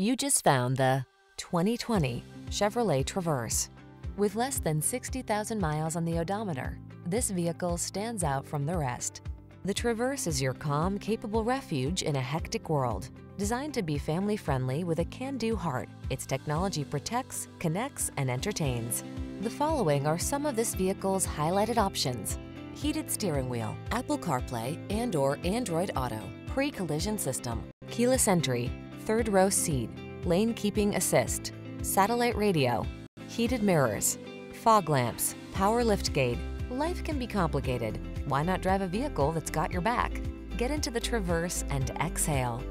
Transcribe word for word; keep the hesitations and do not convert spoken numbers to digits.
You just found the twenty twenty Chevrolet Traverse. With less than sixty thousand miles on the odometer, this vehicle stands out from the rest. The Traverse is your calm, capable refuge in a hectic world. Designed to be family-friendly with a can-do heart, its technology protects, connects, and entertains. The following are some of this vehicle's highlighted options: heated steering wheel, Apple CarPlay and/or Android Auto, pre-collision system, keyless entry, third row seat, lane keeping assist, satellite radio, heated mirrors, fog lamps, power liftgate. Life can be complicated. Why not drive a vehicle that's got your back? Get into the Traverse and exhale.